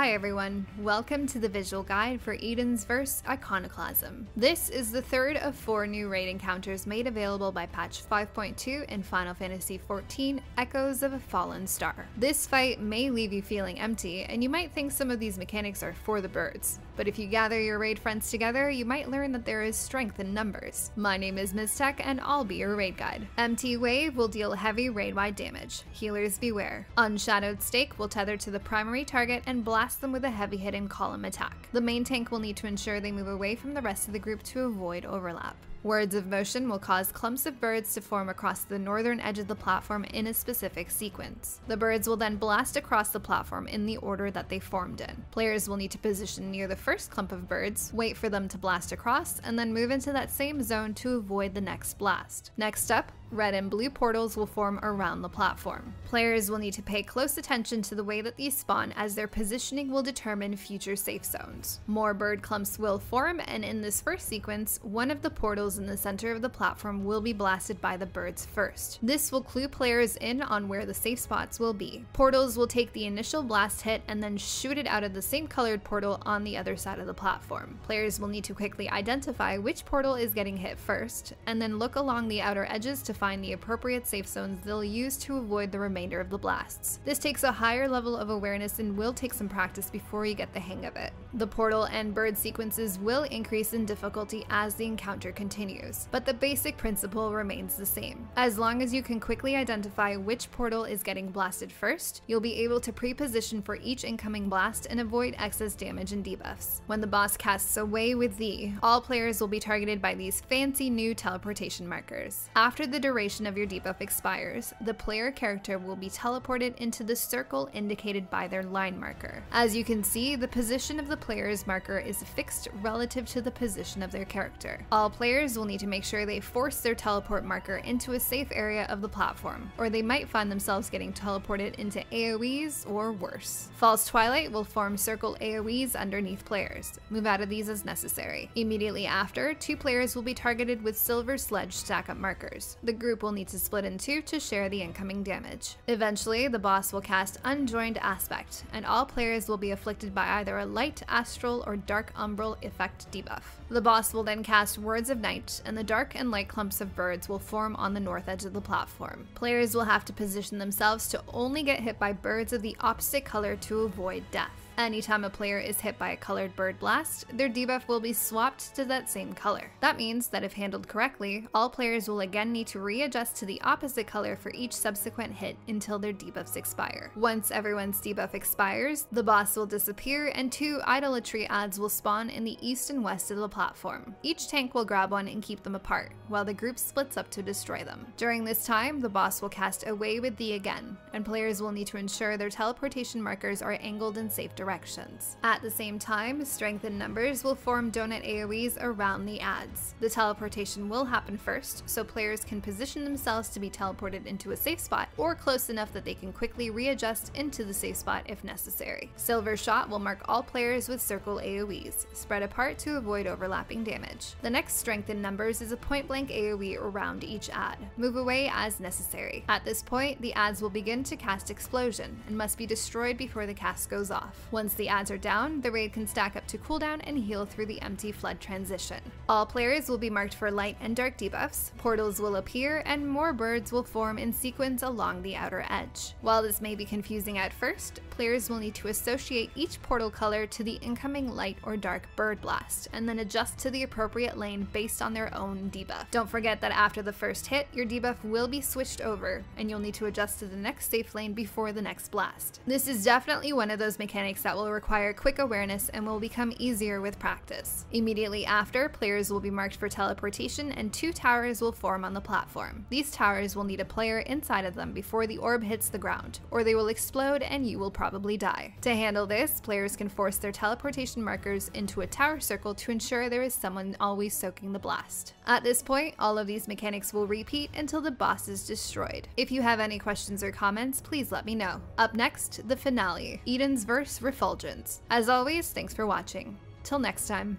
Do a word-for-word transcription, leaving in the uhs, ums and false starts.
Hi everyone, welcome to the visual guide for Eden's Verse Iconoclasm. This is the third of four new raid encounters made available by patch five point two in Final Fantasy fourteen Echoes of a Fallen Star. This fight may leave you feeling empty, and you might think some of these mechanics are for the birds, but if you gather your raid friends together, you might learn that there is strength in numbers. My name is MizTech, and I'll be your raid guide. M T Wave will deal heavy raid-wide damage. Healers beware. Unshadowed Stake will tether to the primary target and blast Blast them with a heavy hit and column attack. The main tank will need to ensure they move away from the rest of the group to avoid overlap. Words of motion will cause clumps of birds to form across the northern edge of the platform in a specific sequence. The birds will then blast across the platform in the order that they formed in. Players will need to position near the first clump of birds, wait for them to blast across, and then move into that same zone to avoid the next blast. Next up, red and blue portals will form around the platform. Players will need to pay close attention to the way that these spawn, as their positioning will determine future safe zones. More bird clumps will form, and in this first sequence, one of the portals in the center of the platform will be blasted by the birds first. This will clue players in on where the safe spots will be. Portals will take the initial blast hit and then shoot it out of the same colored portal on the other side of the platform. Players will need to quickly identify which portal is getting hit first, and then look along the outer edges to find the appropriate safe zones they'll use to avoid the remainder of the blasts. This takes a higher level of awareness and will take some practice before you get the hang of it. The portal and bird sequences will increase in difficulty as the encounter continues. Continues, but the basic principle remains the same. As long as you can quickly identify which portal is getting blasted first, you'll be able to pre-position for each incoming blast and avoid excess damage and debuffs. When the boss casts Away With Thee, all players will be targeted by these fancy new teleportation markers. After the duration of your debuff expires, the player character will be teleported into the circle indicated by their line marker. As you can see, the position of the player's marker is fixed relative to the position of their character. All players will need to make sure they force their teleport marker into a safe area of the platform, or they might find themselves getting teleported into A O Es or worse. False Twilight will form circle A O Es underneath players. Move out of these as necessary. Immediately after, two players will be targeted with Silver Sledge stack-up markers. The group will need to split in two to share the incoming damage. Eventually, the boss will cast Unjoined Aspect, and all players will be afflicted by either a light, astral, or dark umbral effect debuff. The boss will then cast Words of Night, and the dark and light clumps of birds will form on the north edge of the platform. Players will have to position themselves to only get hit by birds of the opposite color to avoid death. Anytime a player is hit by a colored bird blast, their debuff will be swapped to that same color. That means that if handled correctly, all players will again need to readjust to the opposite color for each subsequent hit until their debuffs expire. Once everyone's debuff expires, the boss will disappear and two idolatry ads will spawn in the east and west of the platform. Each tank will grab one and keep them apart, while the group splits up to destroy them. During this time, the boss will cast Away With Thee again, and players will need to ensure their teleportation markers are angled in safe directions. Directions. At the same time, Strength in Numbers will form donut A O Es around the ads. The teleportation will happen first, so players can position themselves to be teleported into a safe spot, or close enough that they can quickly readjust into the safe spot if necessary. Silver Shot will mark all players with circle A O Es, spread apart to avoid overlapping damage. The next Strength in Numbers is a point-blank A O E around each ad. Move away as necessary. At this point, the ads will begin to cast Explosion, and must be destroyed before the cast goes off. Once the ads are down, the raid can stack up to cooldown and heal through the empty flood transition. All players will be marked for light and dark debuffs, portals will appear, and more birds will form in sequence along the outer edge. While this may be confusing at first, players will need to associate each portal color to the incoming light or dark bird blast, and then adjust to the appropriate lane based on their own debuff. Don't forget that after the first hit, your debuff will be switched over, and you'll need to adjust to the next safe lane before the next blast. This is definitely one of those mechanics that That will require quick awareness and will become easier with practice. Immediately after, players will be marked for teleportation and two towers will form on the platform. These towers will need a player inside of them before the orb hits the ground, or they will explode and you will probably die. To handle this, players can force their teleportation markers into a tower circle to ensure there is someone always soaking the blast. At this point, all of these mechanics will repeat until the boss is destroyed. If you have any questions or comments, please let me know. Up next, the finale, Eden's Verse Refulgence. As always, thanks for watching. Till next time.